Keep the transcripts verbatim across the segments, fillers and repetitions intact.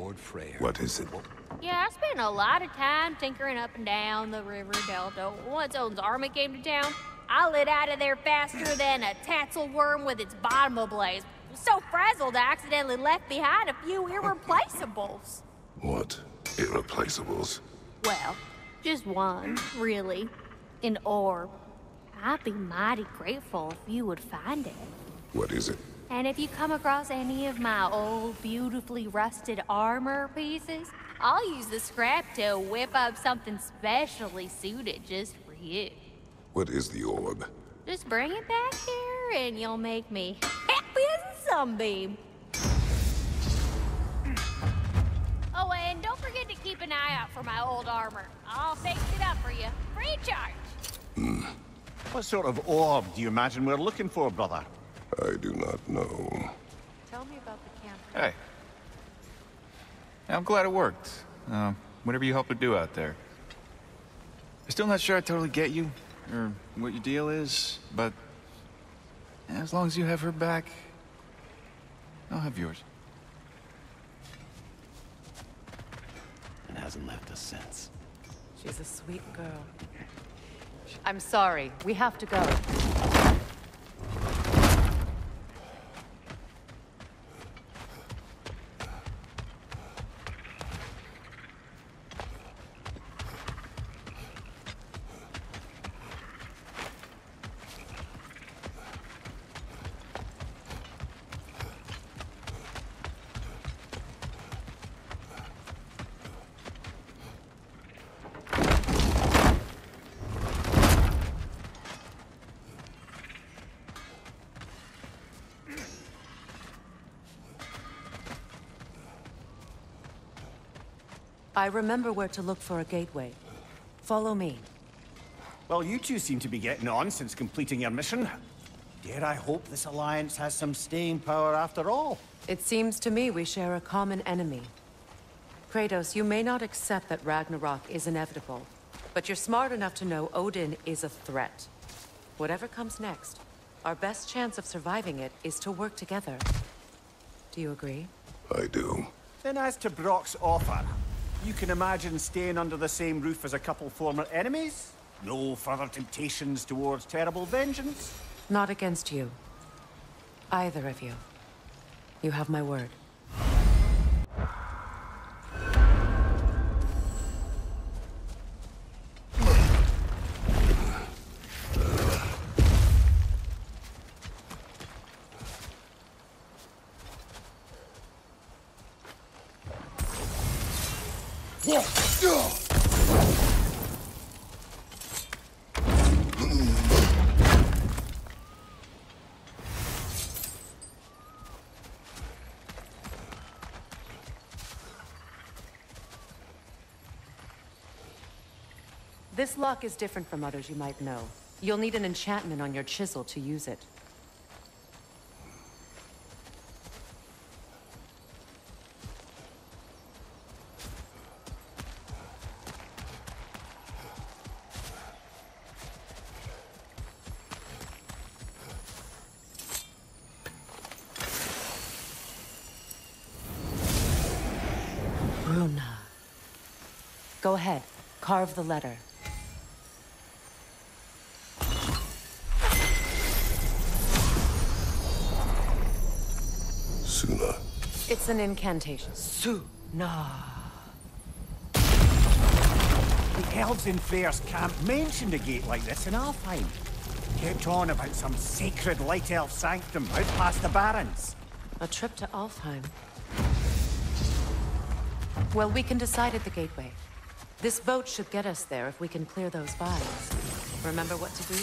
Lord Freyr. What is it? Yeah, I spent a lot of time tinkering up and down the river delta. Once Odin's army came to town, I lit out of there faster than a tassel worm with its bottom ablaze. So frazzled, I accidentally left behind a few irreplaceables. What? Irreplaceables? Well, just one, really. An orb. I'd be mighty grateful if you would find it. What is it? And if you come across any of my old, beautifully rusted armor pieces, I'll use the scrap to whip up something specially suited just for you. What is the orb? Just bring it back here and you'll make me happy as a sunbeam. Oh, and don't forget to keep an eye out for my old armor. I'll fix it up for you. Free charge. Mm. What sort of orb do you imagine we're looking for, brother? I do not know. Tell me about the camp. Hey. I'm glad it worked. Uh, whatever you helped to do out there. I'm still not sure I totally get you, or what your deal is, but as long as you have her back, I'll have yours. And hasn't left us since. She's a sweet girl. I'm sorry, we have to go. I remember where to look for a gateway. Follow me. Well, you two seem to be getting on since completing your mission. Dare I hope this alliance has some staying power after all? It seems to me we share a common enemy. Kratos, you may not accept that Ragnarok is inevitable, but you're smart enough to know Odin is a threat. Whatever comes next, our best chance of surviving it is to work together. Do you agree? I do. Then as to Brock's offer, you can imagine staying under the same roof as a couple former enemies? No further temptations towards terrible vengeance? Not against you. Either of you. You have my word. This lock is different from others you might know. You'll need an enchantment on your chisel to use it. Runa. Go ahead, carve the letter. It's an incantation. Suna. The elves in Freyr's camp mentioned a gate like this in Alfheim. Kept on about some sacred light elf sanctum out past the barrens. A trip to Alfheim. Well, we can decide at the gateway. This boat should get us there if we can clear those vines. Remember what to do?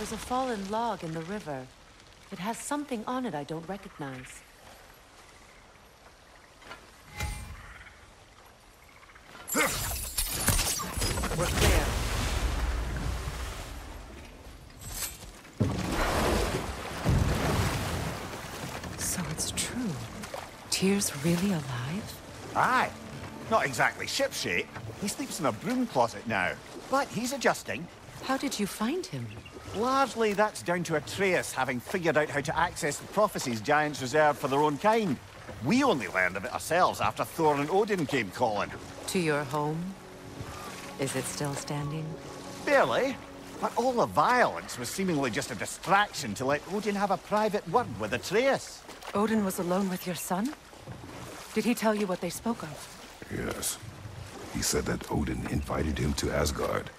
There's a fallen log in the river. It has something on it I don't recognize. We're clear. So it's true. Tyr's really alive? Aye. Not exactly shipshape. He sleeps in a broom closet now, but he's adjusting. How did you find him? Largely, that's down to Atreus having figured out how to access the prophecies giants reserved for their own kind. We only learned of it ourselves after Thor and Odin came calling. To your home? Is it still standing? Barely. But all the violence was seemingly just a distraction to let Odin have a private word with Atreus. Odin was alone with your son? Did he tell you what they spoke of? Yes. He said that Odin invited him to Asgard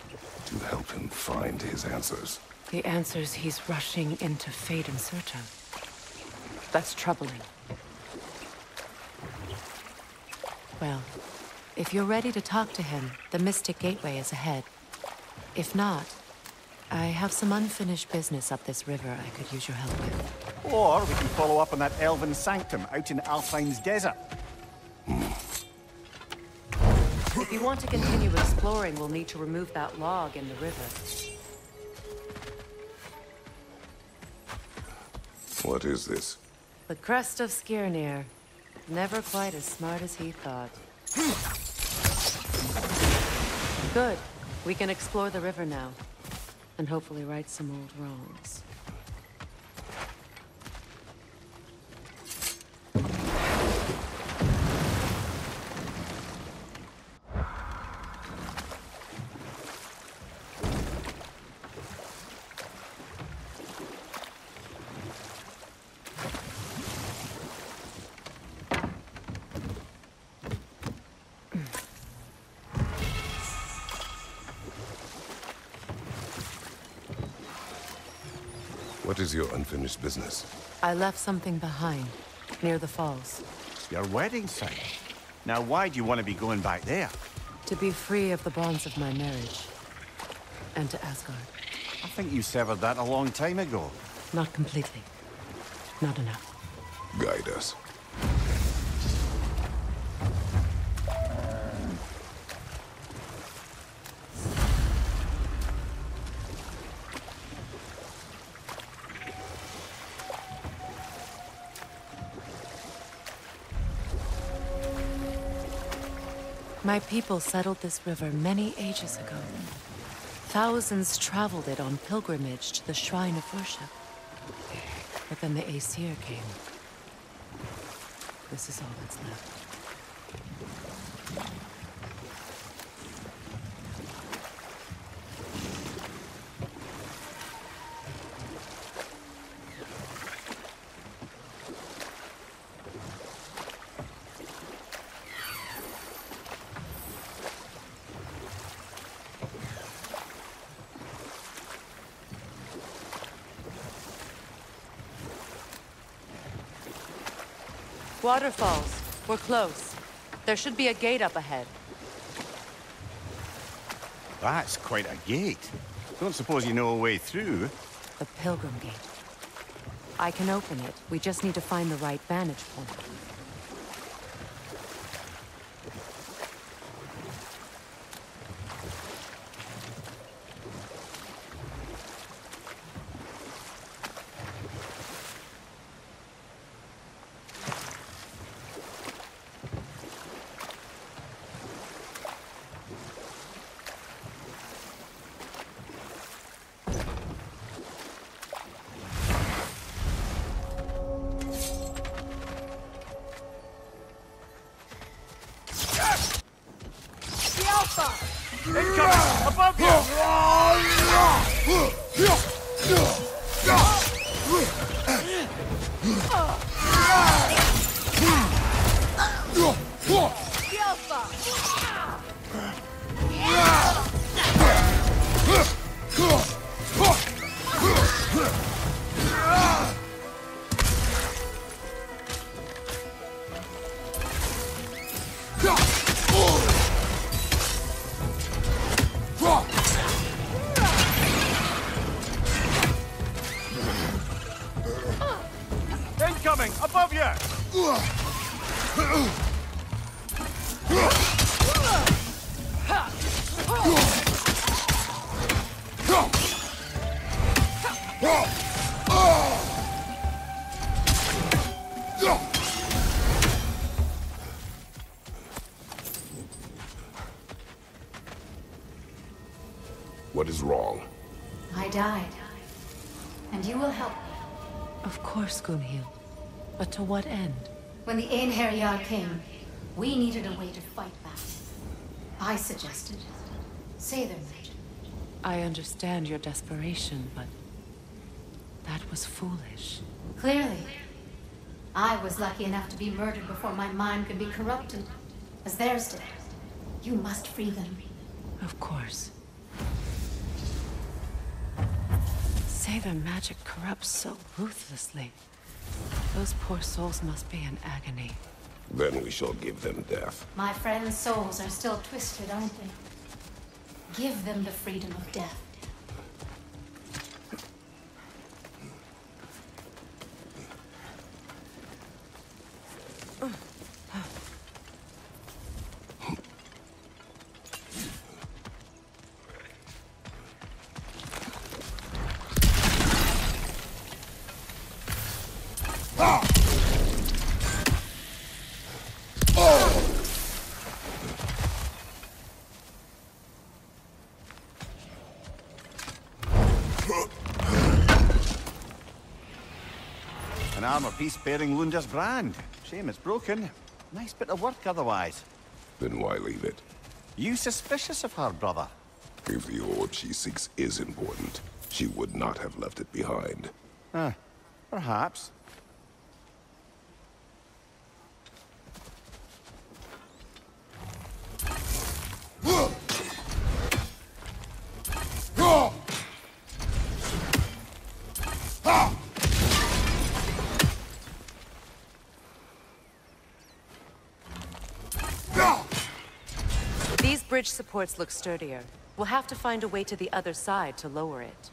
to help him find his answers. The answers he's rushing into fate in search of. That's troubling. Well, if you're ready to talk to him, the Mystic Gateway is ahead. If not, I have some unfinished business up this river I could use your help with. Or we can follow up on that elven sanctum out in Alfheim's desert. If you want to continue exploring, we'll need to remove that log in the river. What is this? The crest of Skirnir. Never quite as smart as he thought. Good. We can explore the river now. And hopefully right some old wrongs. What is your unfinished business? I left something behind, near the falls. Your wedding site? Now why do you want to be going back there? To be free of the bonds of my marriage. And to Asgard. I think you severed that a long time ago. Not completely. Not enough. Guide us. My people settled this river many ages ago. Thousands traveled it on pilgrimage to the shrine of worship. But then the Aesir came. This is all that's left. Waterfalls. We're close. There should be a gate up ahead. That's quite a gate. Don't suppose you know a way through? The Pilgrim Gate. I can open it. We just need to find the right vantage point. What is wrong? I died. And you will help me. Of course, Gunnhild. But to what end? When the Einherjar came, we needed a way to fight back. I suggested say their magic. I understand your desperation, but that was foolish. Clearly. I was lucky enough to be murdered before my mind could be corrupted, as theirs did. You must free them. Of course. Say their magic corrupts so ruthlessly. Those poor souls must be in agony. Then we shall give them death. My friends' souls are still twisted, aren't they? Give them the freedom of death. An armor piece bearing Lunda's brand. Shame it's broken. Nice bit of work otherwise. Then why leave it? You suspicious of her, brother? If the orb she seeks is important, she would not have left it behind. Ah, perhaps. Bridge supports look sturdier. We'll have to find a way to the other side to lower it.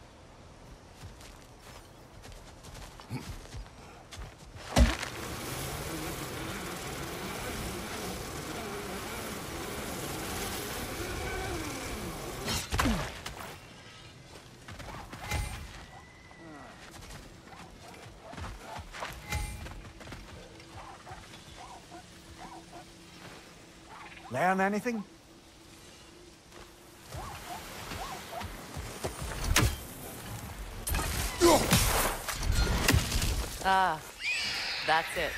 Learn anything? Ah, that's it.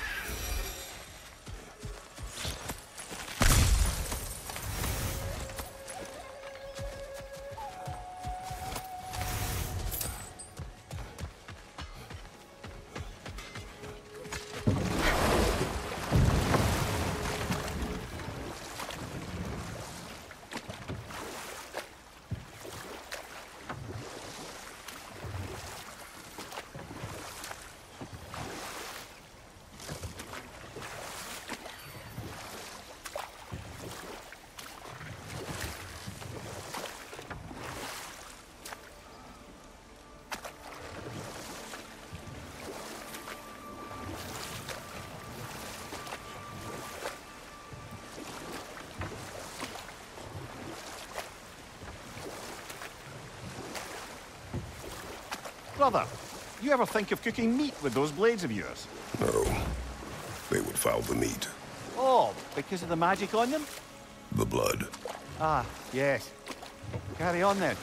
Brother, you ever think of cooking meat with those blades of yours? No. They would foul the meat. Oh, because of the magic on them? The blood. Ah, yes. Carry on then.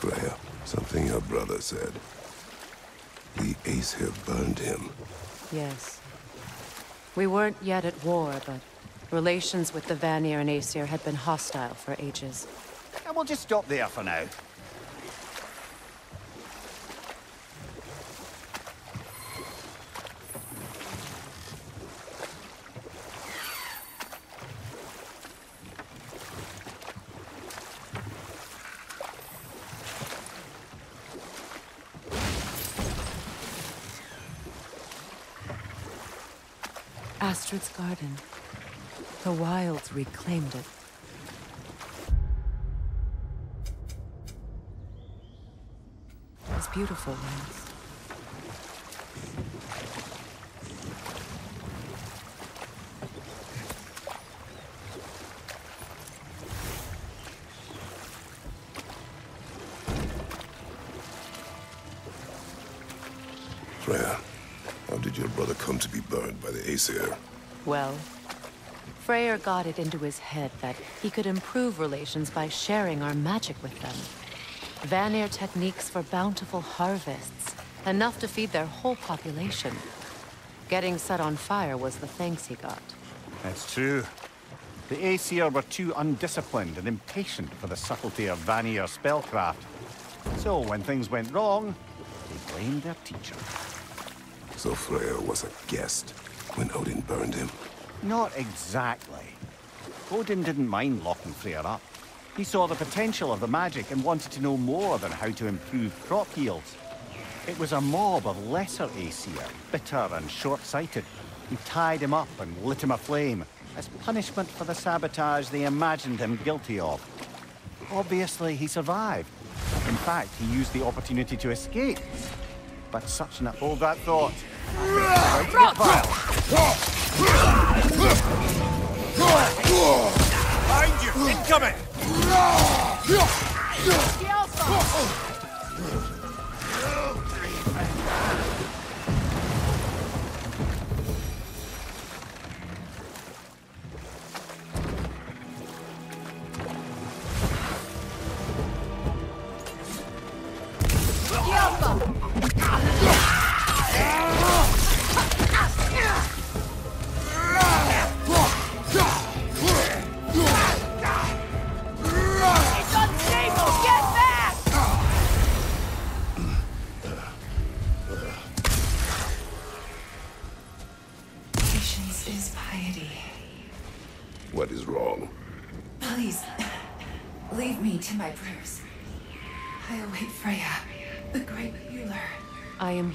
Freya, something her brother said. The Aesir burned him. Yes. We weren't yet at war, but relations with the Vanir and Aesir had been hostile for ages. And we'll just stop there for now. Astrid's garden. The wilds reclaimed it. It's beautiful, lands. Freya, how did your brother come to be burned by the Aesir? Well, Freyr got it into his head that he could improve relations by sharing our magic with them. Vanir techniques for bountiful harvests, enough to feed their whole population. Getting set on fire was the thanks he got. That's true. The Aesir were too undisciplined and impatient for the subtlety of Vanir spellcraft. So when things went wrong, they blamed their teacher. So Freyr was a guest when Odin burned him? Not exactly. Odin didn't mind locking Freyr up. He saw the potential of the magic and wanted to know more than how to improve crop yields. It was a mob of lesser Aesir, bitter and short-sighted, who tied him up and lit him aflame as punishment for the sabotage they imagined him guilty of. Obviously, he survived. In fact, he used the opportunity to escape. But such an uphold that thought. Behind you! Incoming!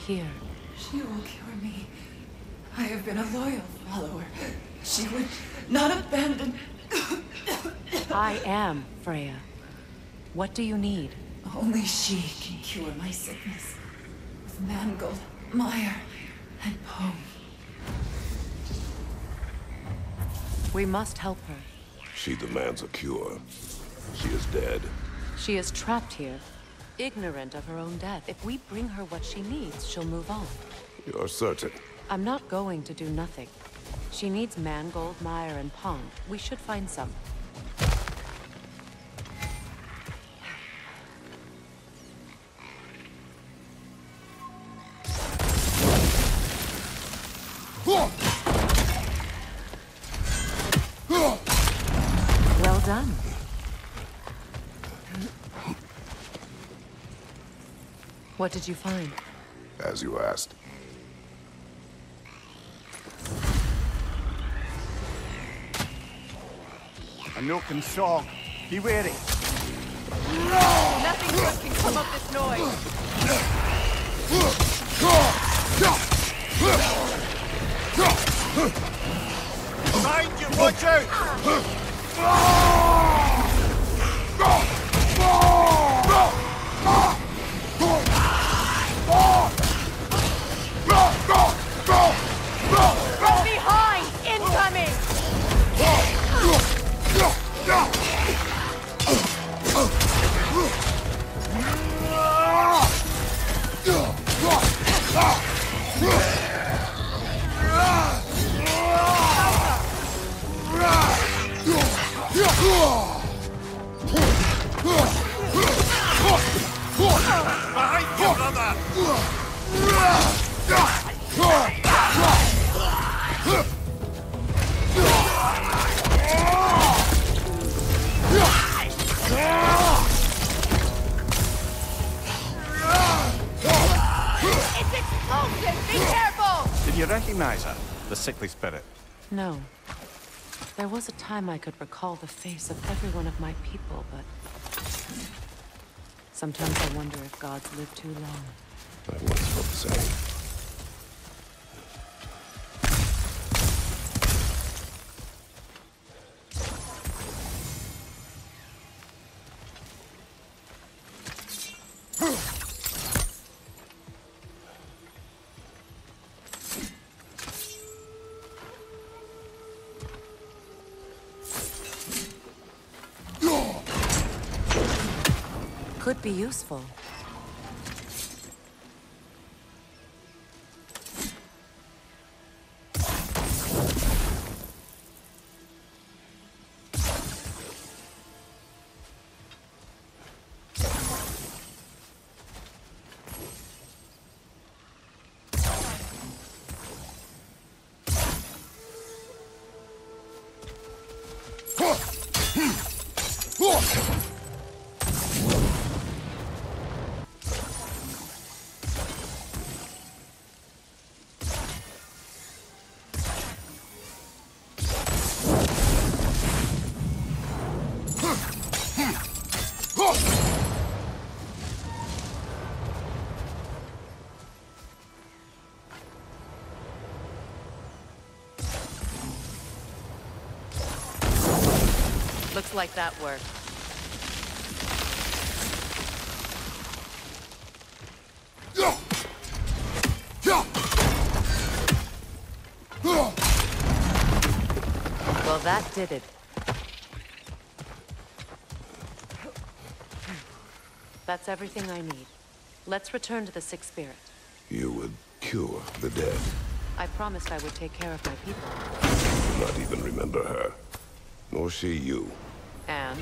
Here. She will cure me. I have been a loyal follower. She would not abandon... I am Freya. What do you need? Only she can cure my sickness. With mangold, mire, and poem. We must help her. She demands a cure. She is dead. She is trapped here. Ignorant of her own death. If we bring her what she needs, she'll move on. You're certain? I'm not going to do nothing. She needs mangold, mire, and pond. We should find some. Well done. What did you find? As you asked. A nook and song. Be wary. Nothing good can come of this noise. Mind you, watch out! From behind! Incoming! Behind you, brother! It's explosive! Be careful! Did you recognize her? The sickly spirit? No. There was a time I could recall the face of every one of my people, but... sometimes I wonder if gods live too long. I once felt the same. could be useful. Looks like that worked. Well, that did it. That's everything I need. Let's return to the Sixth Spirit. You would cure the dead. I promised I would take care of my people. I do not even remember her. Nor she you. And?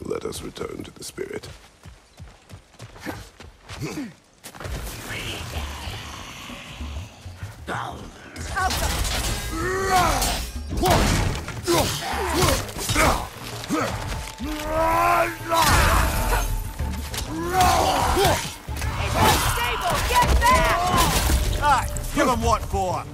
Let us return to the spirit. It's unstable! Get back! Alright, give him what for!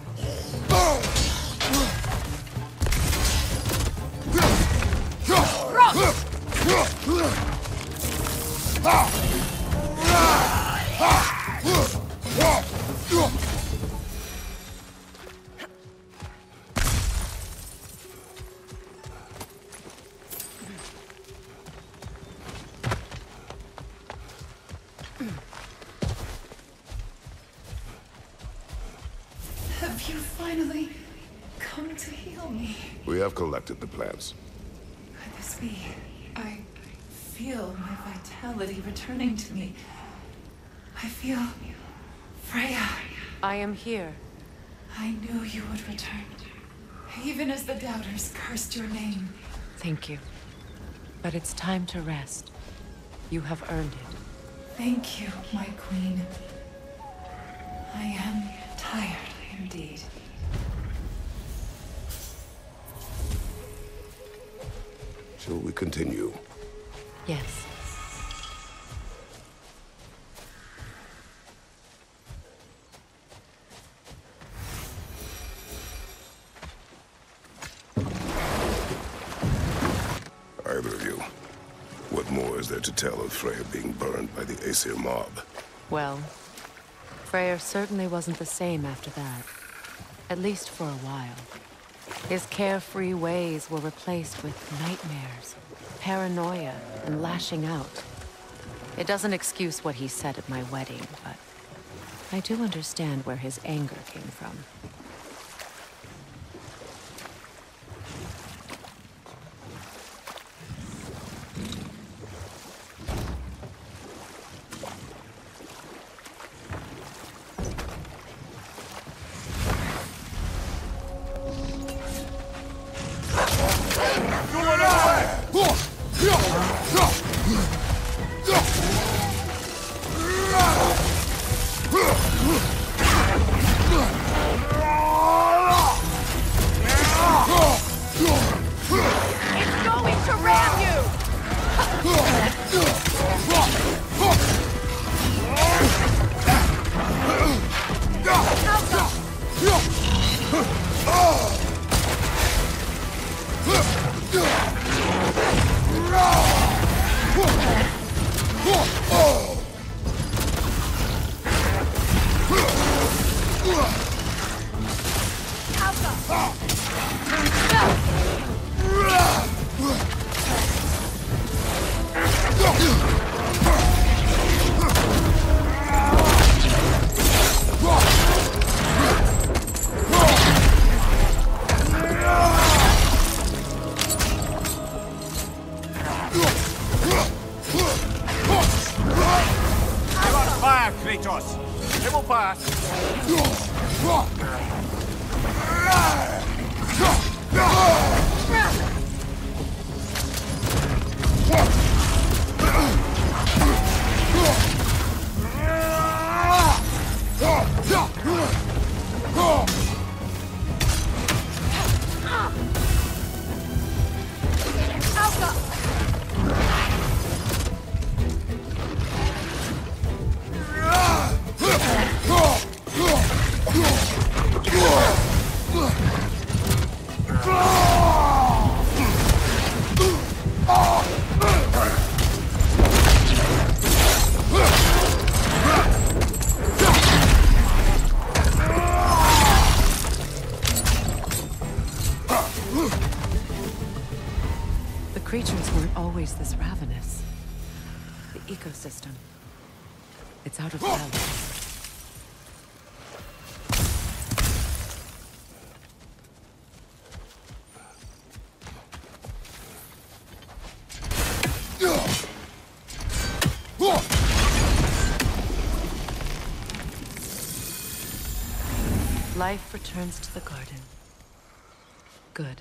Have you finally come to heal me? We have collected the plants. Could this be? I feel my vitality returning to me. I feel... Freya. I am here. I knew you would return. Even as the doubters cursed your name. Thank you. But it's time to rest. You have earned it. Thank you, my queen. I am tired, indeed. Shall we continue? Yes. Either of you, what more is there to tell of Freya being burned by the Aesir mob? Well, Freyr certainly wasn't the same after that. At least for a while. His carefree ways were replaced with nightmares, paranoia, and lashing out. It doesn't excuse what he said at my wedding, but I do understand where his anger came from. Go! creatures weren't always this ravenous. The ecosystem. It's out of balance. Life returns to the garden. Good.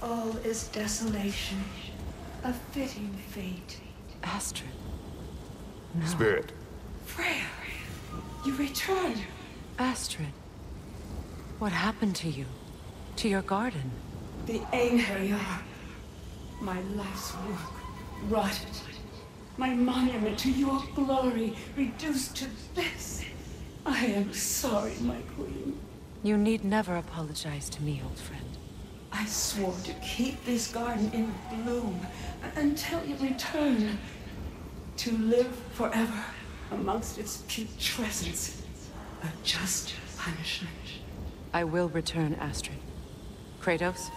All is desolation. A fitting fate. Astrid. No. Spirit. Freya. You returned. Astrid. What happened to you? To your garden? The Einherjar. My life's work rotted. My monument to your glory reduced to this. I am sorry, my queen. You need never apologize to me, old friend. I swore to keep this garden in bloom until you return. To live forever amongst its putrescence. A just punishment. I will return, Astrid. Kratos,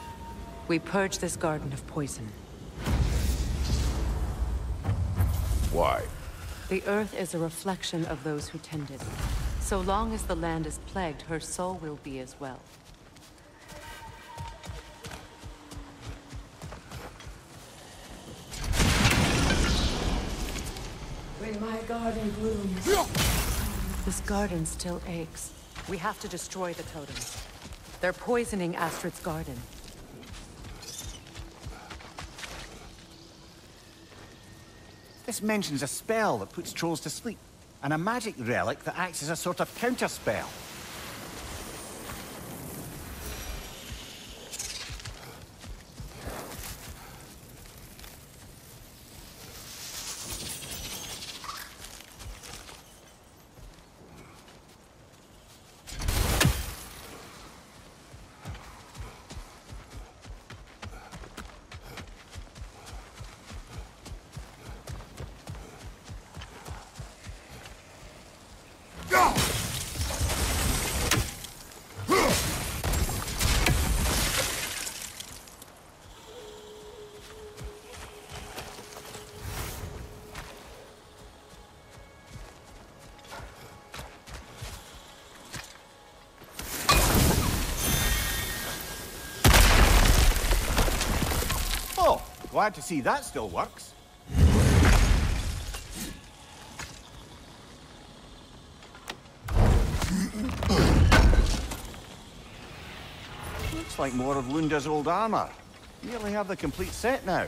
we purge this garden of poison. Why? The earth is a reflection of those who tend it. So long as the land is plagued, her soul will be as well. When my garden blooms... This garden still aches. We have to destroy the totems. They're poisoning Astrid's garden. This mentions a spell that puts trolls to sleep, and a magic relic that acts as a sort of counterspell. Glad to see that still works. Looks like more of Lunda's old armor. Nearly have the complete set now.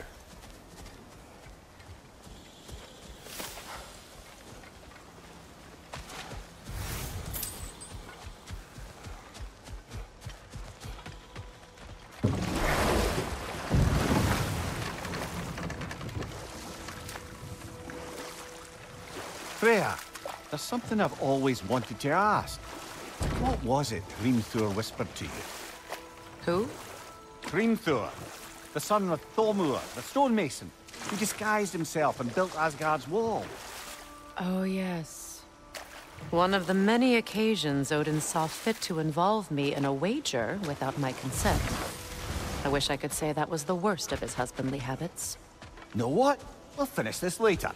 Freya, there's something I've always wanted to ask. What was it Grimthor whispered to you? Who? Grimthor, the son of Thormur, the stonemason, who disguised himself and built Asgard's wall. Oh, yes. One of the many occasions Odin saw fit to involve me in a wager without my consent. I wish I could say that was the worst of his husbandly habits. Know what? We'll finish this later.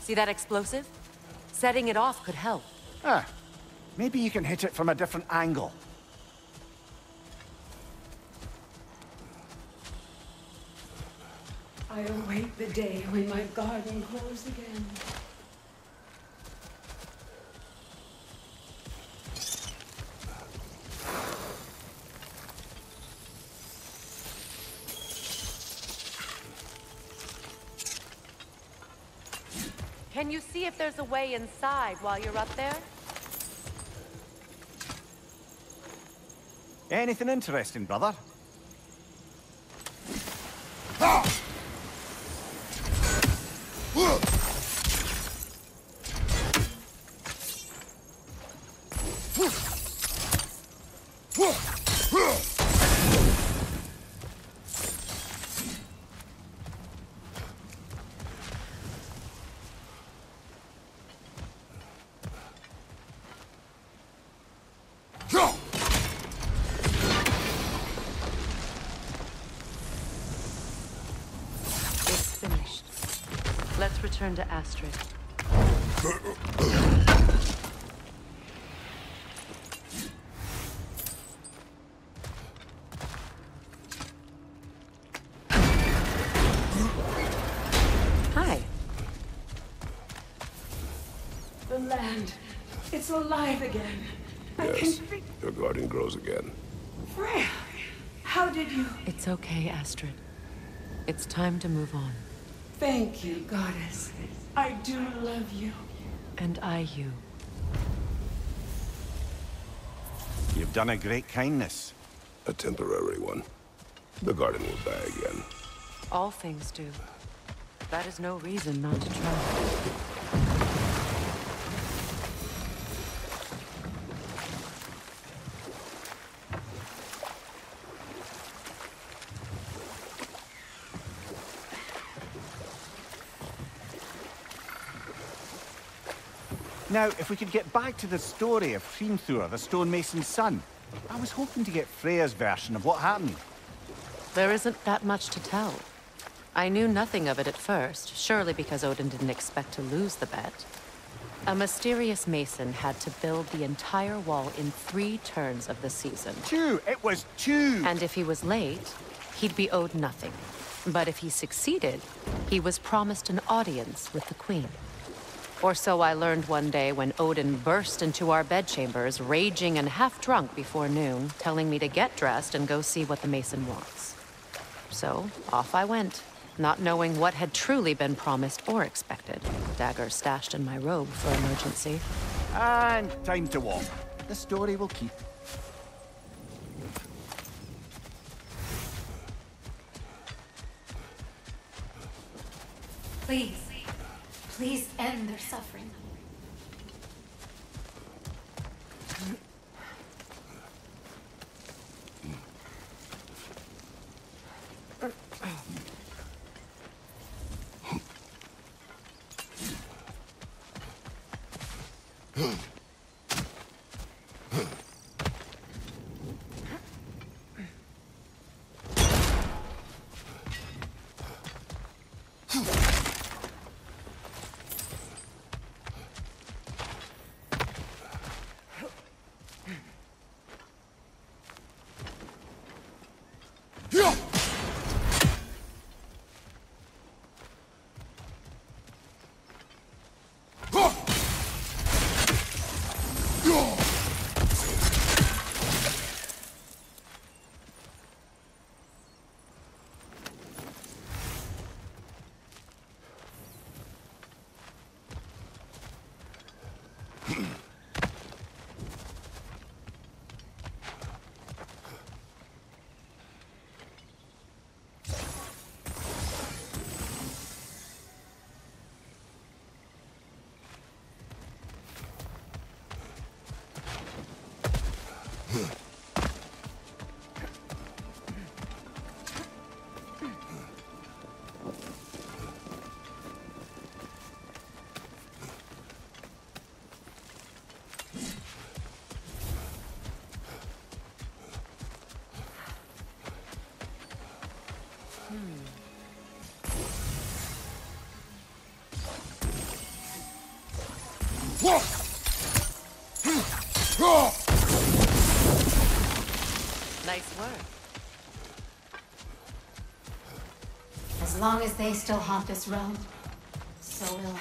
See that explosive? Setting it off could help. Ah, maybe you can hit it from a different angle. I await the day when my garden grows again. Can you see if there's a way inside while you're up there? Anything interesting, brother? return to Astrid. Hi. The land. It's alive again. Yes, your garden grows again. Freya, how did you? It's okay, Astrid. It's time to move on. Thank you, goddess. I do love you. And I you. You've done a great kindness. A temporary one. The garden will die again. All things do. That is no reason not to try. Now, if we could get back to the story of Fimthúr, the stonemason's son. I was hoping to get Freya's version of what happened. There isn't that much to tell. I knew nothing of it at first, surely because Odin didn't expect to lose the bet. A mysterious mason had to build the entire wall in three turns of the season. Two! It was two! And if he was late, he'd be owed nothing. But if he succeeded, he was promised an audience with the queen. Or so I learned one day when Odin burst into our bedchambers, raging and half-drunk before noon, telling me to get dressed and go see what the mason wants. So, off I went, not knowing what had truly been promised or expected. Dagger stashed in my robe for emergency. And time to walk. The story will keep. Please. Please end their suffering. Nice work. As long as they still haunt this realm, so will I.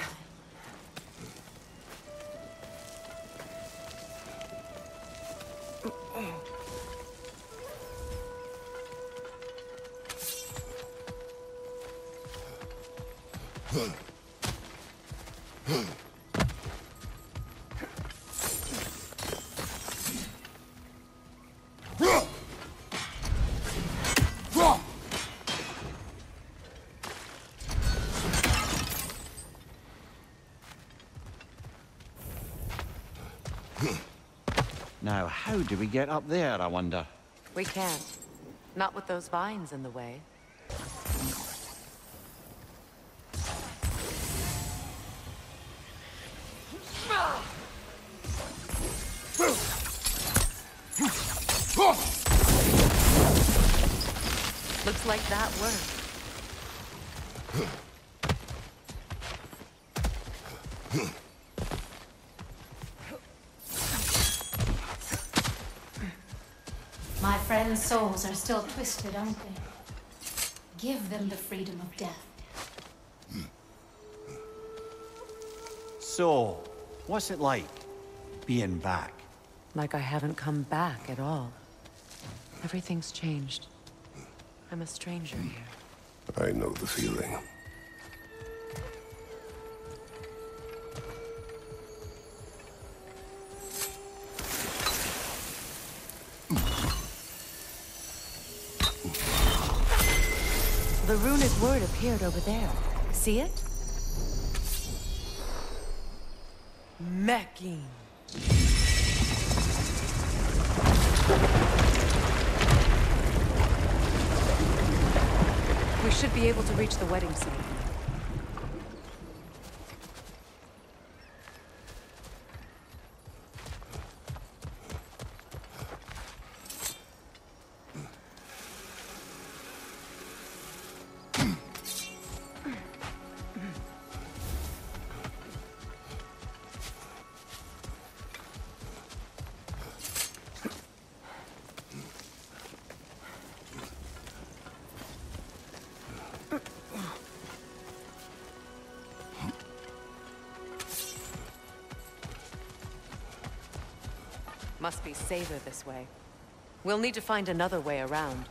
Now, how do we get up there, I wonder? We can't. Not with those vines in the way. Looks like that worked. My friends' souls are still twisted, aren't they? Give them the freedom of death. So, what's it like, being back? Like I haven't come back at all. Everything's changed. I'm a stranger here. I know the feeling. The runic word appeared over there. See it? Mekking. We should be able to reach the wedding site. Must be safer this way. We'll need to find another way around.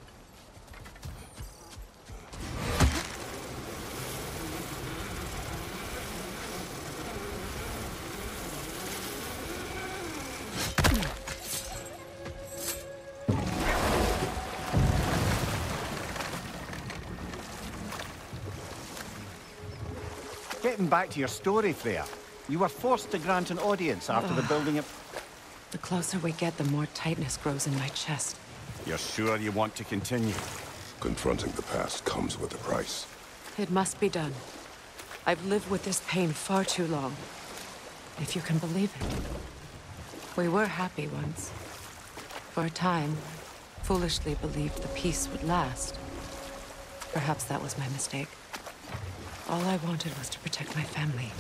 Getting back to your story, Freya. You were forced to grant an audience after uh. the building of... The closer we get, the more tightness grows in my chest. You're sure you want to continue? Confronting the past comes with a price. It must be done. I've lived with this pain far too long. If you can believe it. We were happy once. For a time, foolishly believed the peace would last. Perhaps that was my mistake. All I wanted was to protect my family.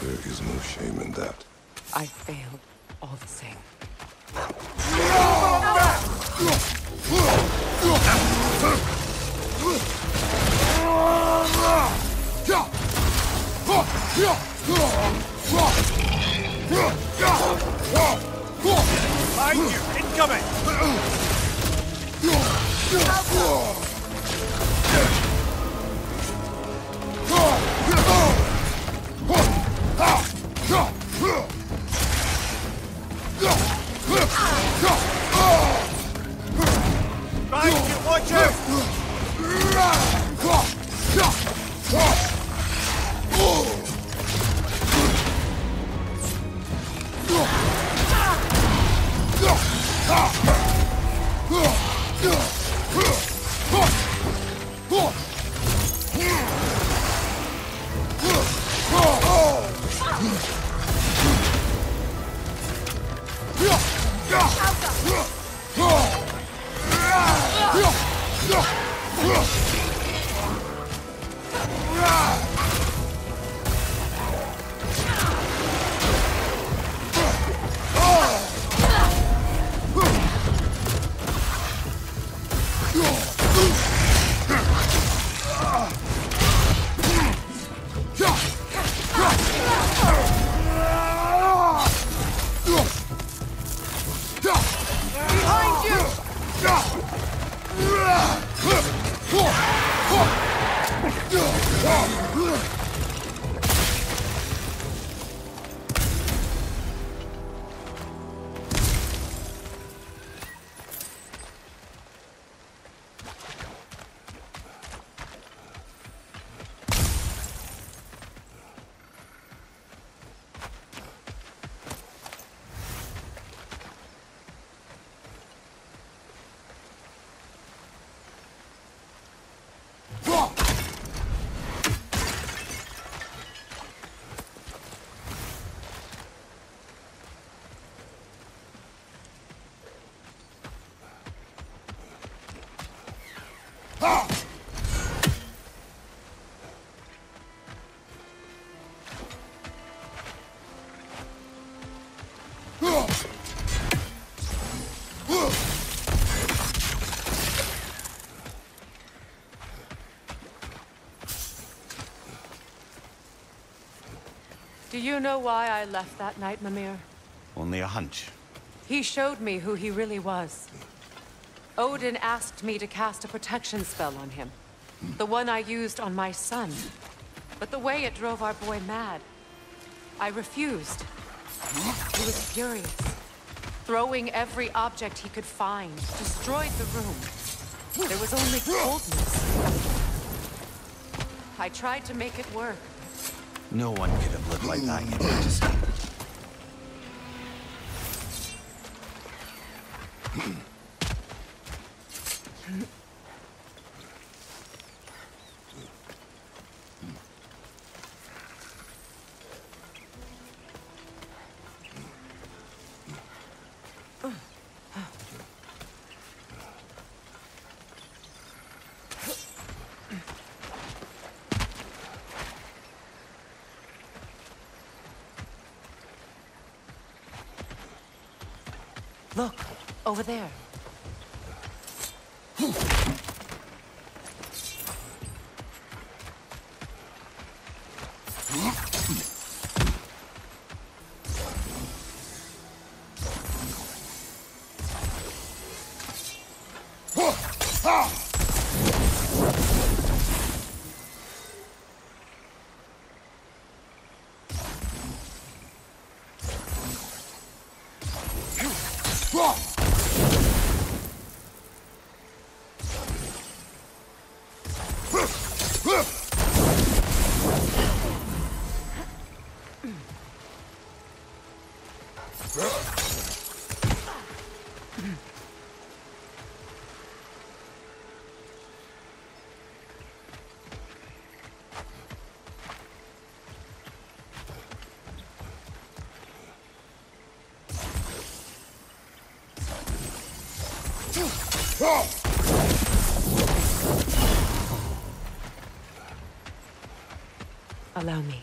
There is no shame in that. I failed. All the same. Behind you! Incoming! Oh! Do you know why I left that night, Mimir? Only a hunch. He showed me who he really was. Odin asked me to cast a protection spell on him. The one I used on my son. But the way it drove our boy mad. I refused. He was furious. Throwing every object he could find. Destroyed the room. There was only coldness. I tried to make it work. No one could have lived like that, Your Majesty. Look, over there. Allow me.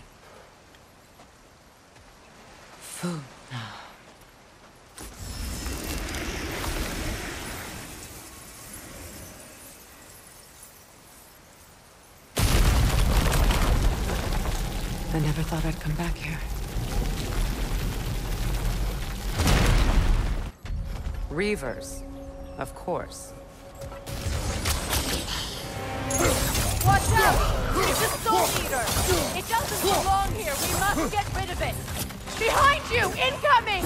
Food now. I never thought I'd come back here. Reavers, of course. Watch out! It's a soul eater! It doesn't belong here! We must get rid of it! Behind you! Incoming!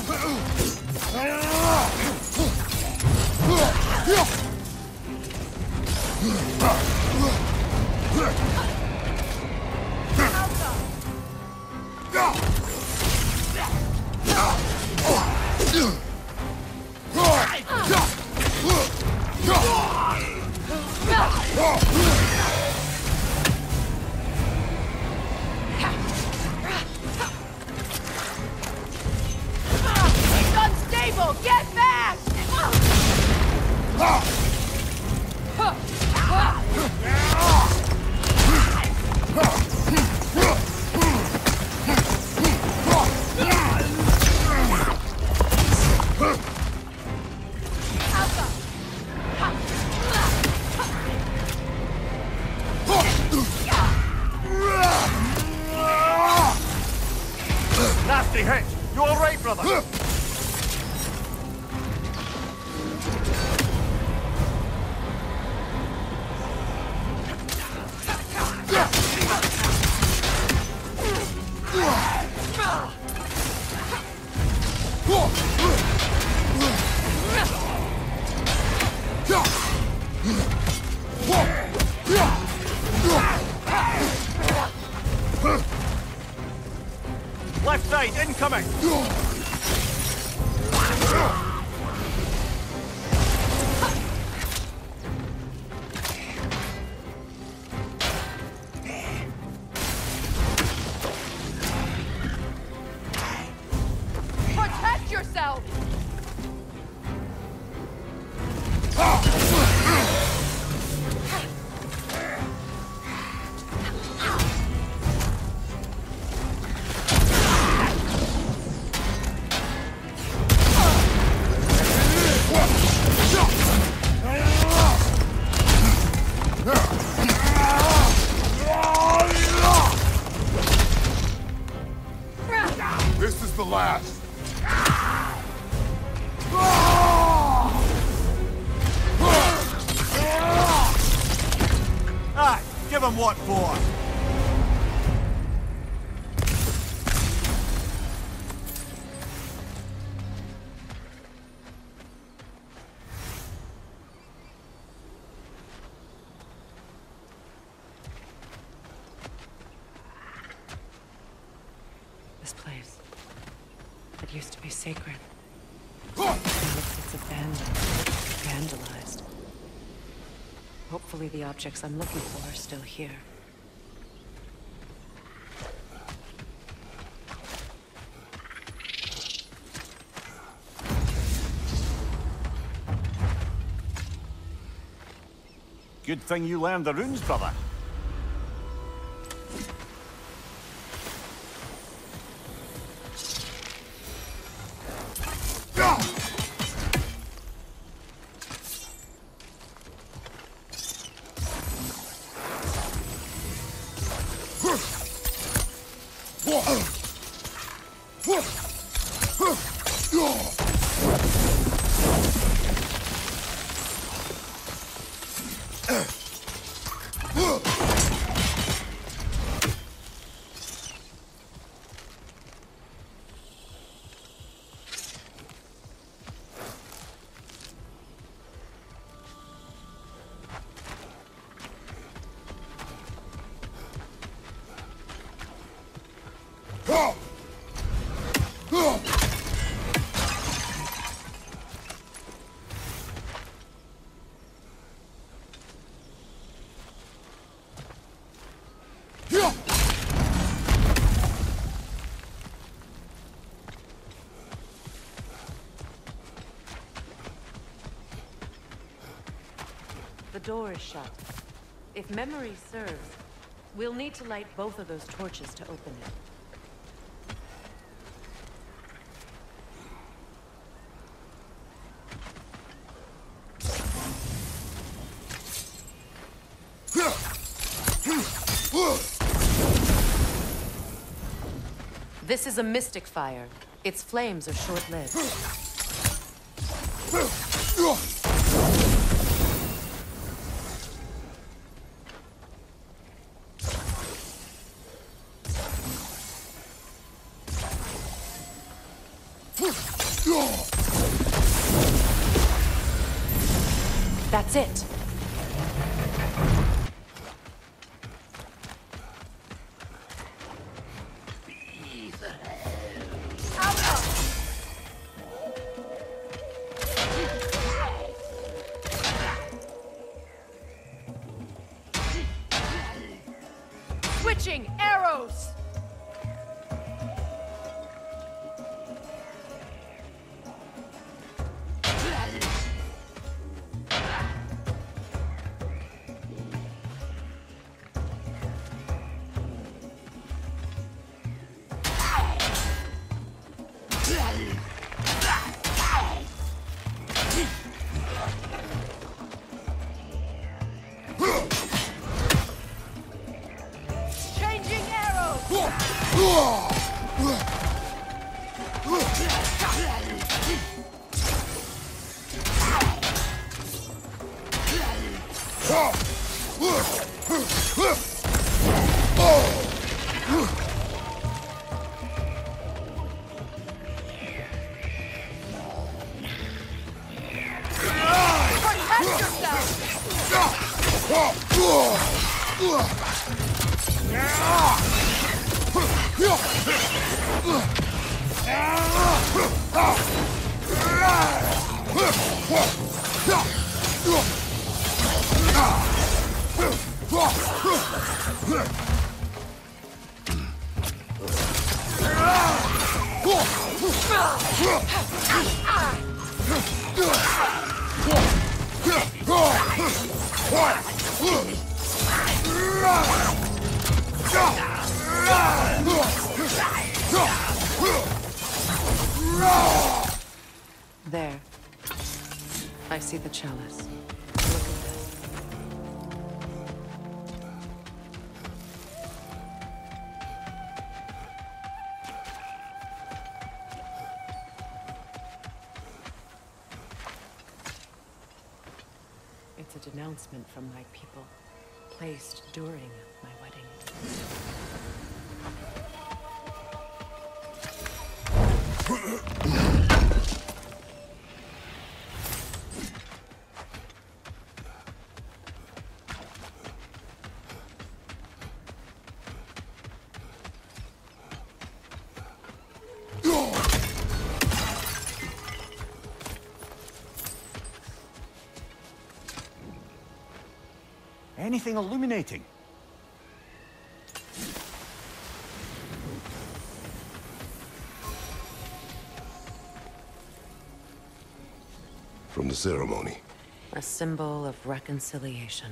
the last. Ah, give him what for. Sacred. It looks it's abandoned, vandalized. Hopefully the objects I'm looking for are still here. Good thing you learned the runes, brother. The door is shut. If memory serves, we'll need to light both of those torches to open it. This is a mystic fire. Its flames are short-lived. That's it. Switching arrows. There. I see the chalice. Look at this. denouncement from my people, placed during my wedding. Anything illuminating? From the ceremony. A symbol of reconciliation.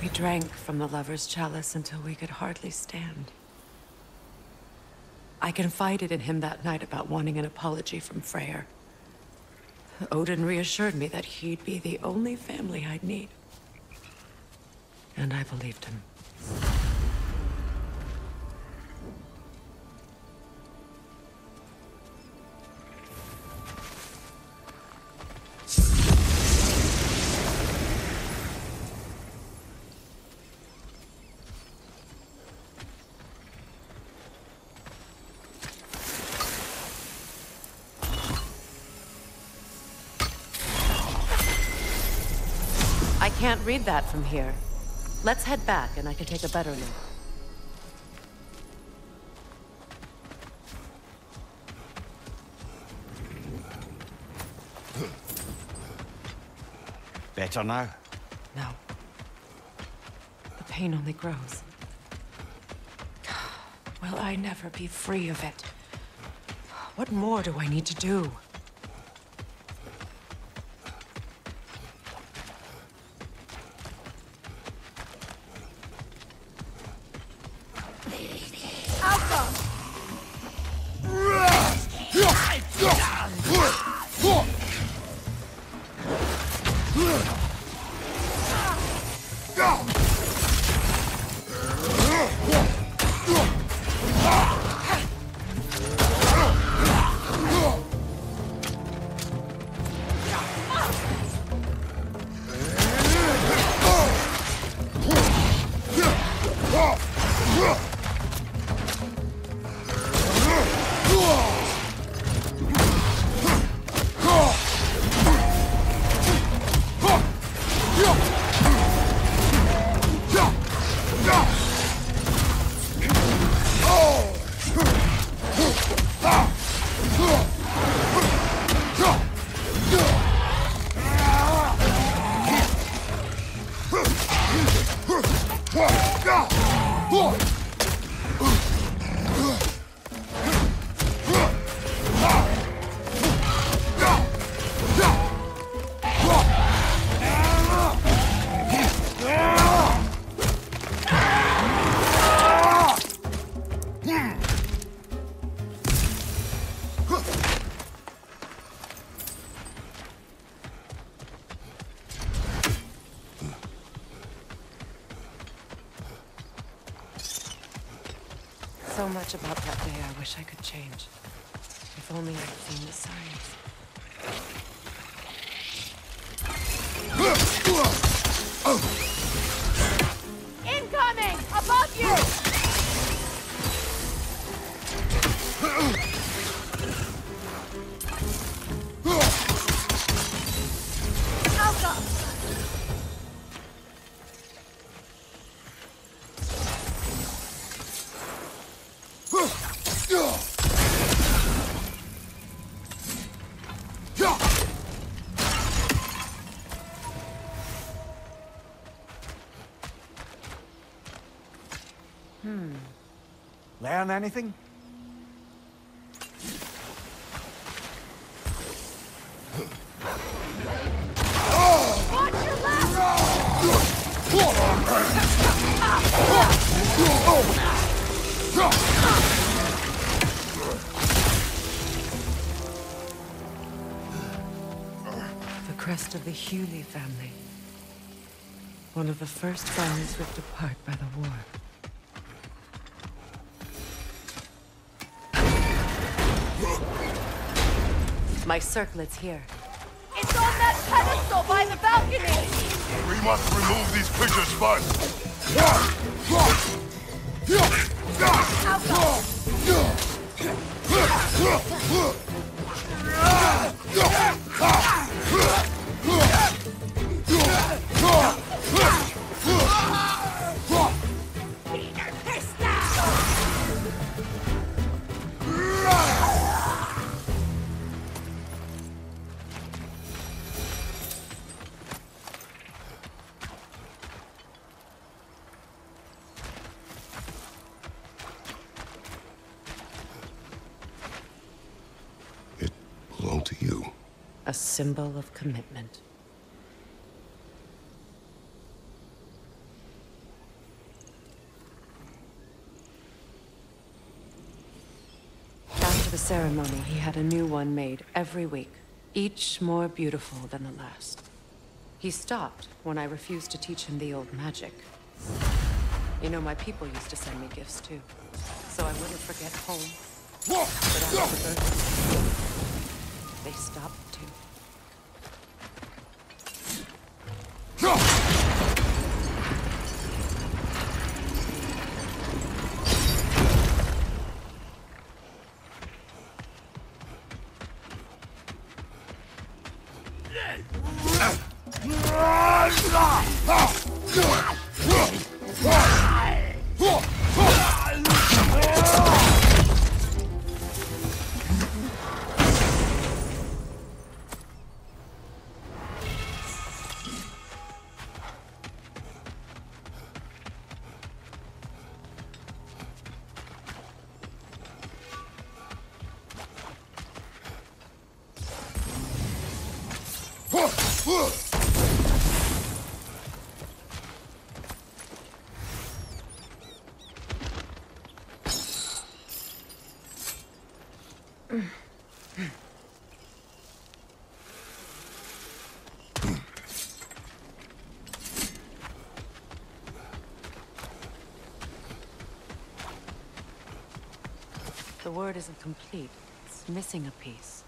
We drank from the lover's chalice until we could hardly stand. I confided in him that night about wanting an apology from Freyr. Odin reassured me that he'd be the only family I'd need. And I believed him. I can't read that from here. Let's head back and I can take a better look. Better now? No. The pain only grows. Will I never be free of it? What more do I need to do? So much about that day I wish I could change. If only I'd seen the signs. Incoming! Above you! Alpha! Learn anything? The crest of the Hewley family. One of the first families ripped apart by the war. My circlet's here. It's on that pedestal! or by the Valkyries! We must remove these creatures first! A symbol of commitment. After the ceremony, he had a new one made every week, each more beautiful than the last. He stopped when I refused to teach him the old magic. You know, my people used to send me gifts too, so I wouldn't forget home. But after the birth, they stopped. The word isn't complete. It's missing a piece.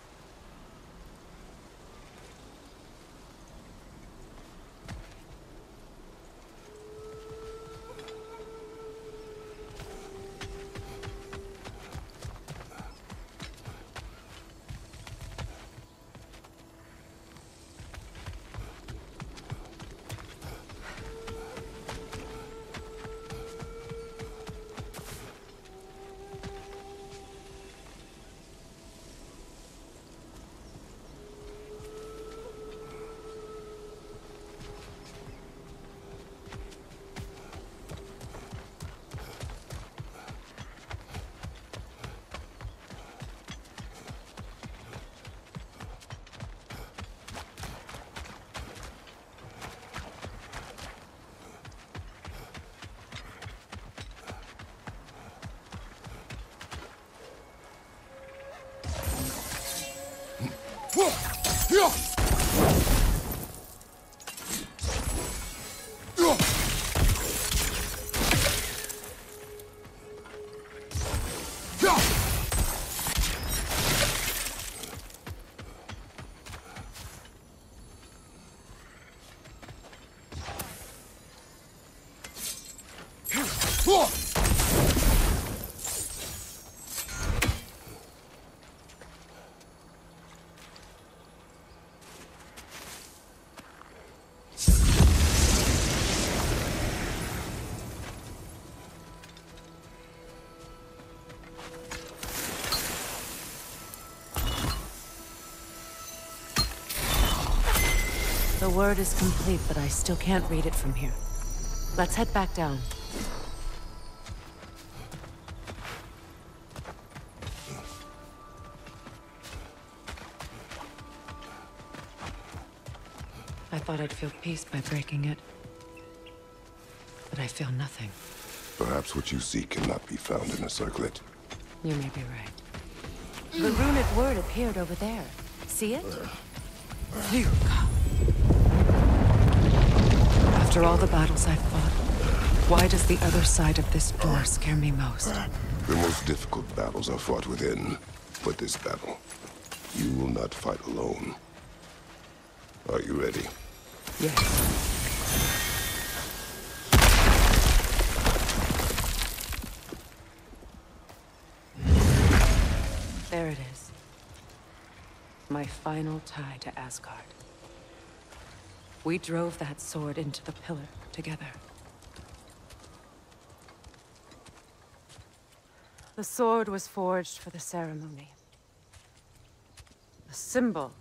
The word is complete, but I still can't read it from here. Let's head back down. I thought I'd feel peace by breaking it, but I feel nothing. Perhaps what you seek cannot be found in a circlet. You may be right. The runic word appeared over there. See it? Here. After all the battles I've fought, why does the other side of this door scare me most? The most difficult battles are fought within, but this battle, you will not fight alone. Are you ready? Yes. There it is. My final tie to Asgard. We drove that sword into the pillar together. The sword was forged for the ceremony. A symbol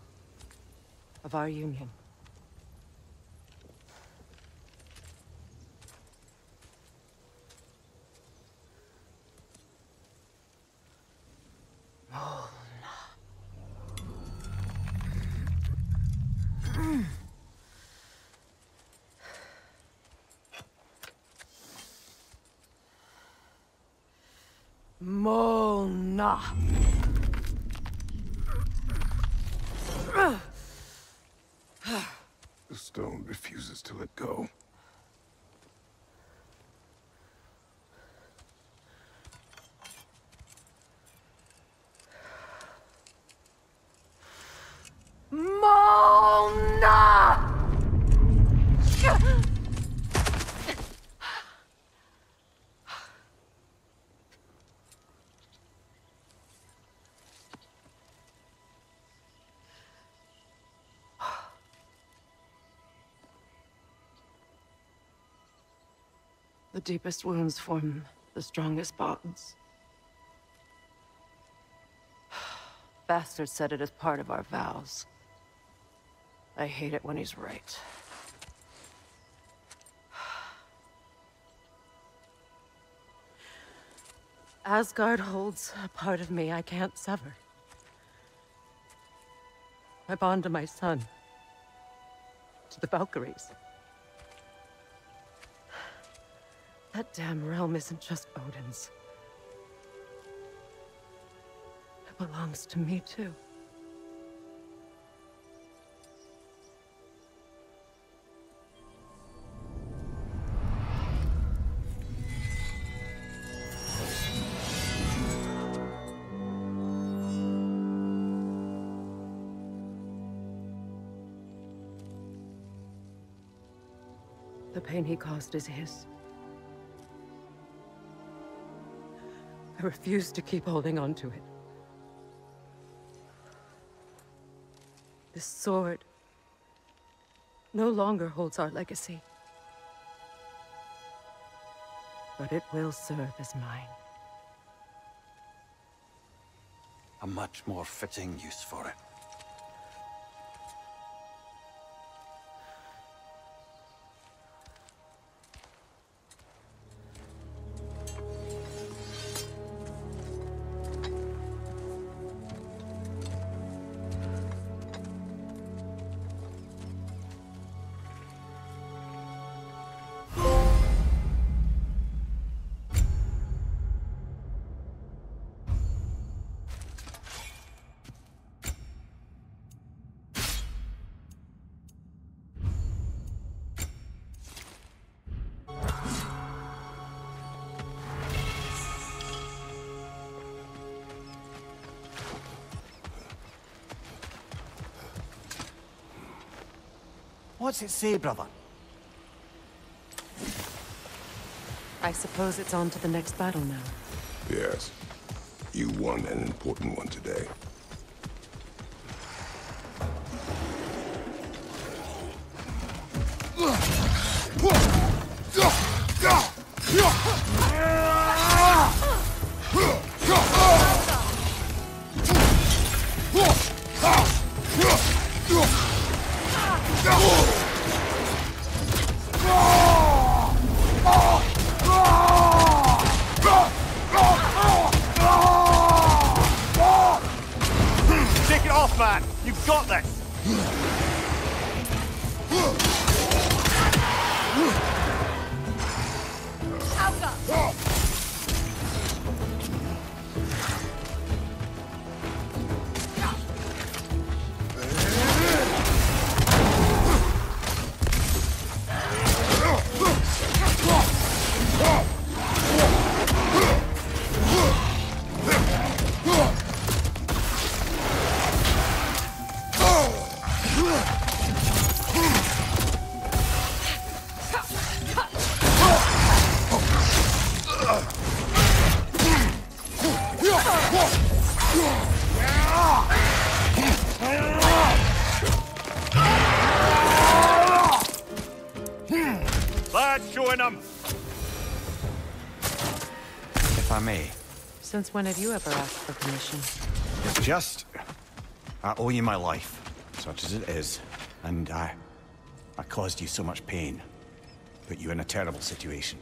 of our union. Molna. The stone refuses to let go. The deepest wounds form the strongest bonds. Bastard said it as part of our vows. I hate it when he's right. Asgard holds a part of me I can't sever. My bond to my son, to the Valkyries. That damn realm isn't just Odin's. It belongs to me, too. The pain he caused is his. I refuse to keep holding on to it. This sword no longer holds our legacy, but it will serve as mine. A much more fitting use for it. What's it say, brother? I suppose it's on to the next battle now. Yes. You won an important one today. destroying them! If I may. Since when have you ever asked for permission? It's just... I owe you my life, such as it is. And I... I caused you so much pain. Put you in a terrible situation.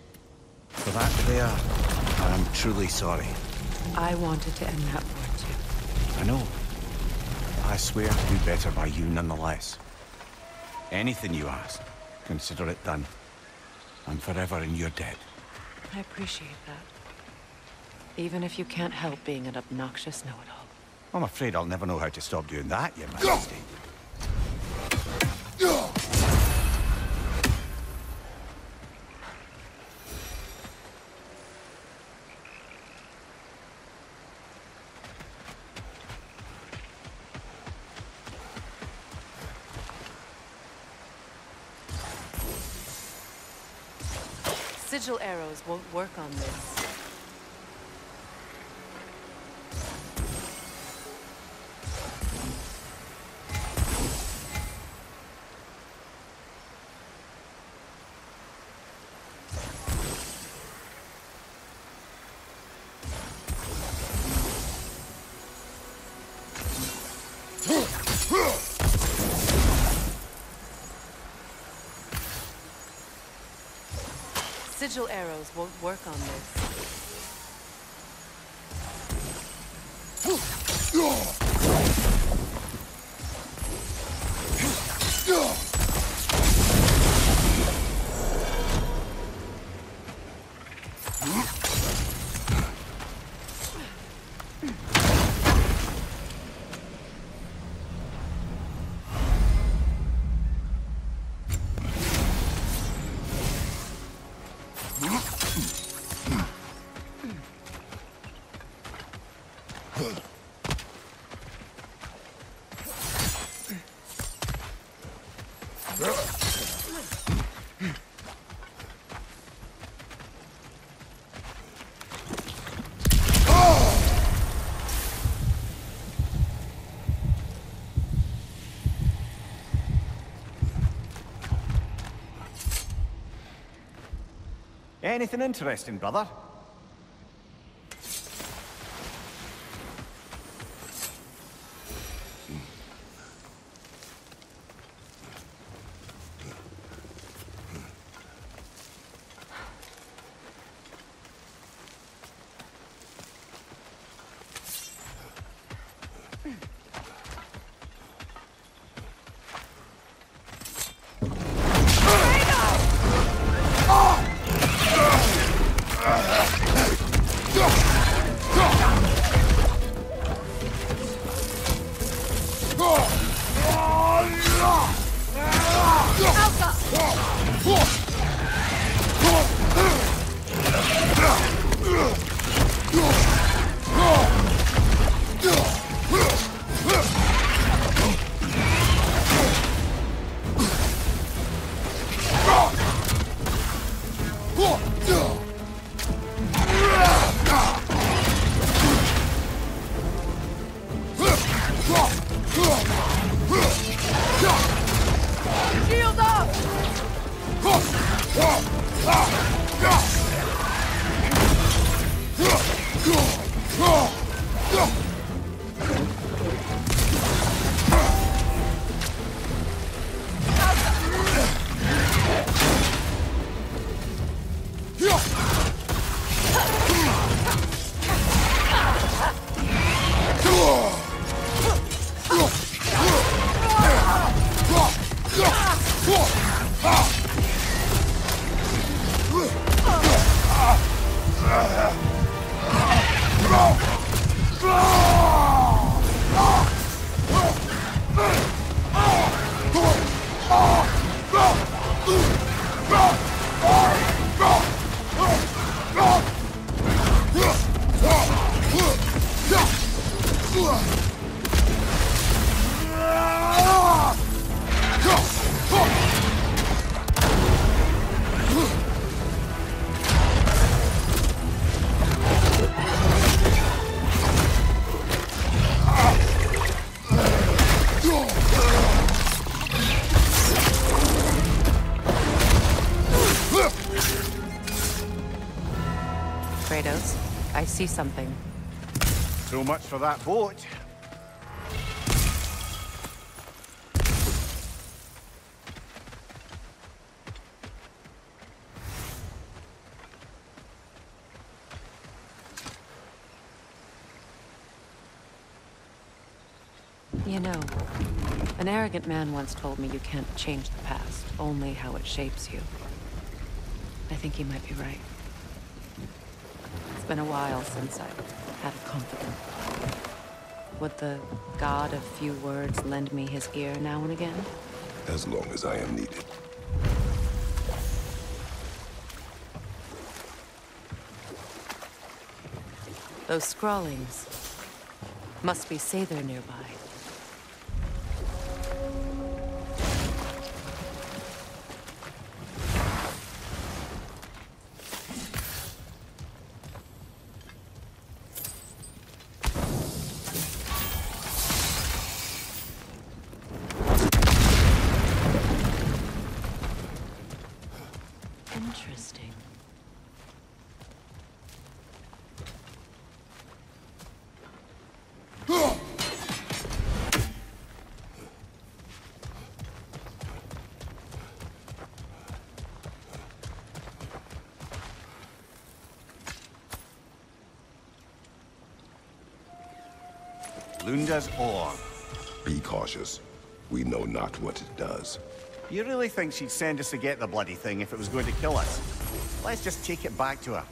For that, Freya, I am truly sorry. I wanted to end that war too. I know. I swear to do better by you nonetheless. Anything you ask, consider it done. I'm forever in your debt. I appreciate that. Even if you can't help being an obnoxious know-it-all. I'm afraid I'll never know how to stop doing that, Your Majesty. Sigil arrows won't work on this. Sigil arrows won't work on this. Anything interesting, brother? see something. So much for that boat. You know, an arrogant man once told me you can't change the past, only how it shapes you. I think he might be right. It's been a while since I've had a confidant. Would the god of few words lend me his ear now and again? As long as I am needed. Those scrawlings must be Sáther nearby. Lunda's Orb. Be cautious. We know not what it does. You really think she'd send us to get the bloody thing if it was going to kill us? Let's just take it back to her.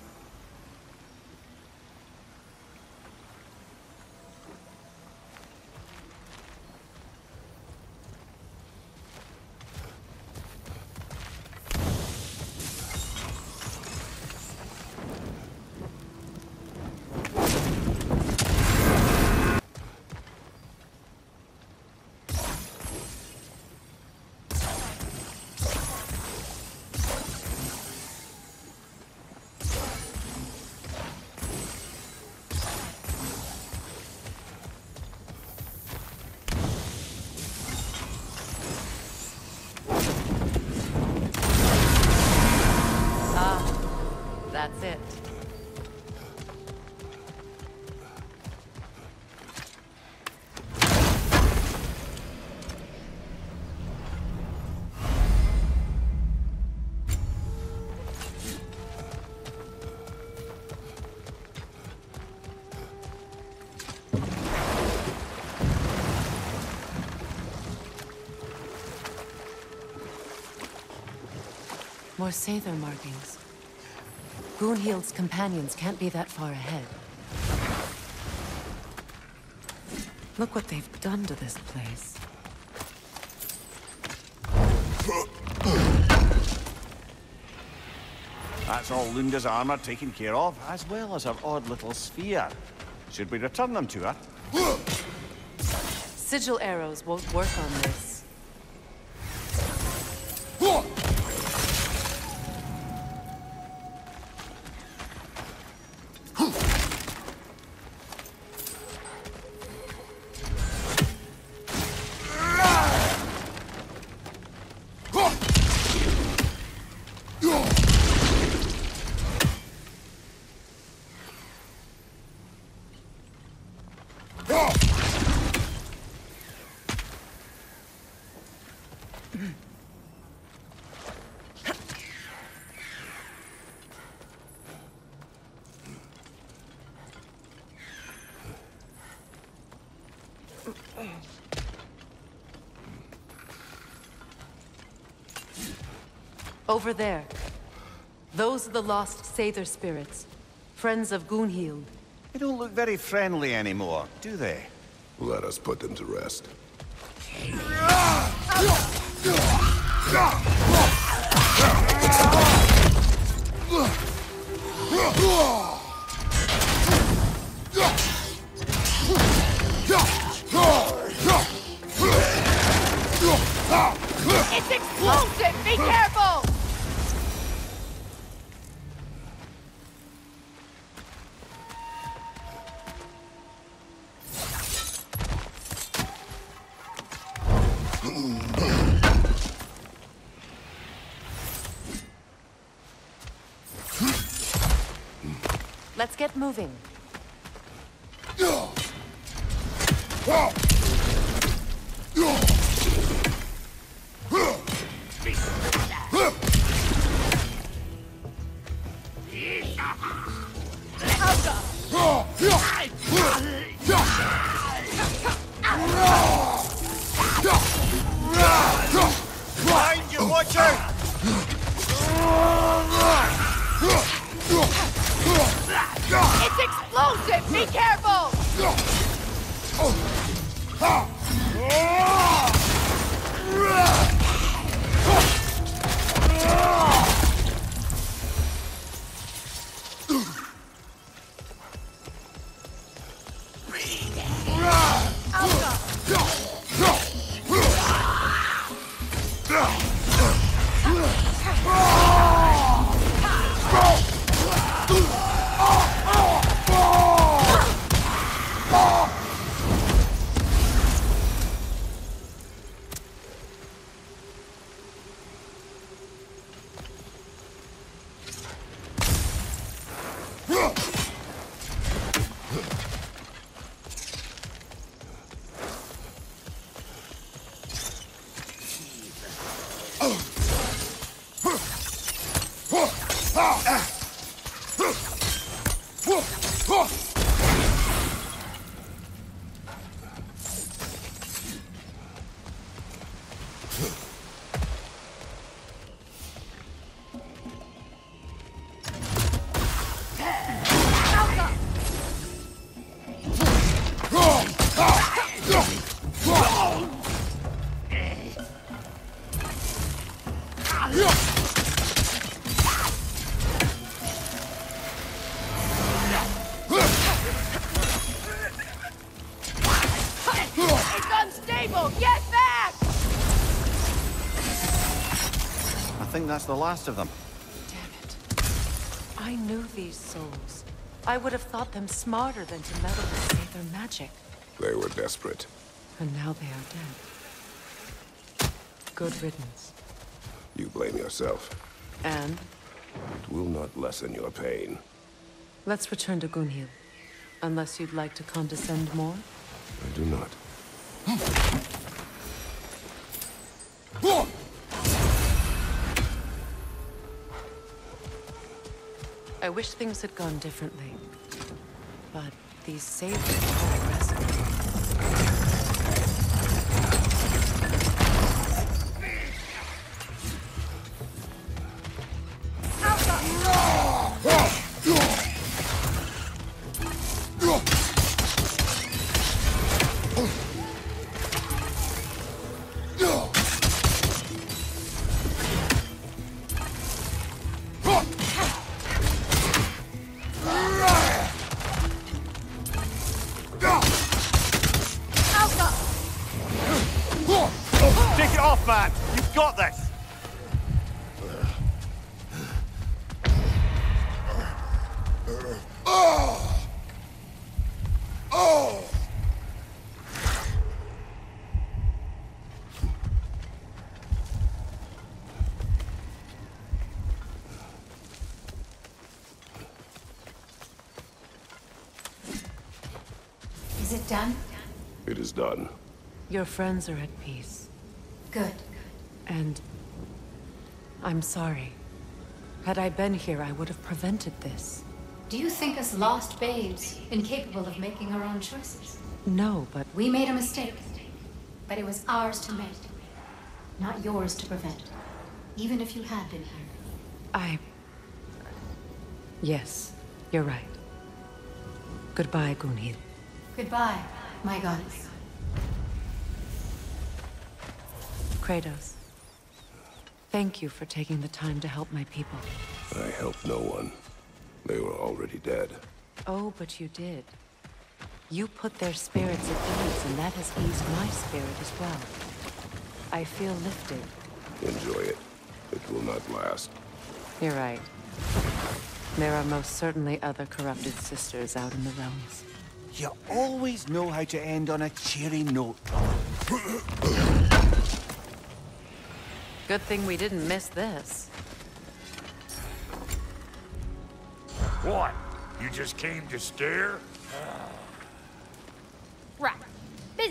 That's it. More Sáther markings. Gunnhild's companions can't be that far ahead. Look what they've done to this place. That's all Lunda's armor taken care of, as well as her odd little sphere. Should we return them to her? Sigil arrows won't work on this. Over there. Those are the lost Sáther spirits. Friends of Gunnhild. They don't look very friendly anymore, do they? Let us put them to rest. It's explosive! Be careful! Let's get moving. That's the last of them. Damn it. I knew these souls. I would have thought them smarter than to meddle and save their magic. They were desperate. And now they are dead. Good riddance. You blame yourself. And? It will not lessen your pain. Let's return to Gunnhild. Unless you'd like to condescend more? I do not. I wish things had gone differently, but these saviors are done? It is done. Your friends are at peace. Good. And I'm sorry. Had I been here, I would have prevented this. Do you think us lost babes, incapable of making our own choices? No, but... We made a mistake. But it was ours to make. Not yours to prevent. Even if you had been here. I... Yes, you're right. Goodbye, Gunnhild. Goodbye, my goddess. Kratos, thank you for taking the time to help my people. I helped no one. They were already dead. Oh, but you did. You put their spirits at ease, and that has eased my spirit as well. I feel lifted. Enjoy it. It will not last. You're right. There are most certainly other corrupted sisters out in the realms. You always know how to end on a cheery note. Good thing we didn't miss this. What? You just came to stare? Right. Busy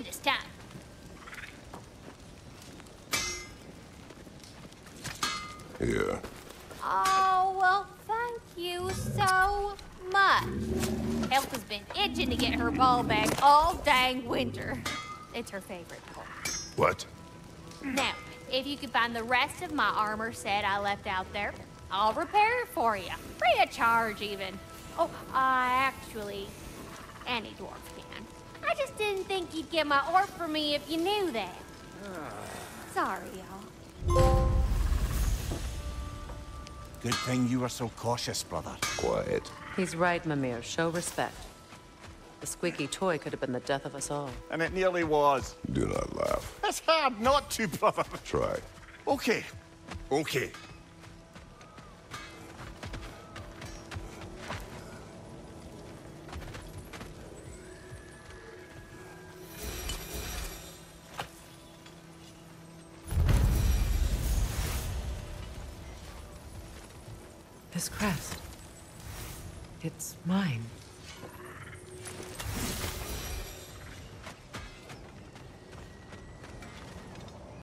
Here. Oh, well, thank you so much. Elsa's been itching to get her ball back all dang winter. It's her favorite part. What? Now, if you can find the rest of my armor set I left out there, I'll repair it for you. Free of charge, even. Oh, uh, actually, any dwarf can. I just didn't think you'd get my orb for me if you knew that. Sorry, y'all. Good thing you were so cautious, brother. Quiet. He's right, Mimir. Show respect. The squeaky toy could have been the death of us all. And it nearly was. Do not laugh. It's hard not to, brother. Try. Okay. Okay. This crest. It's mine.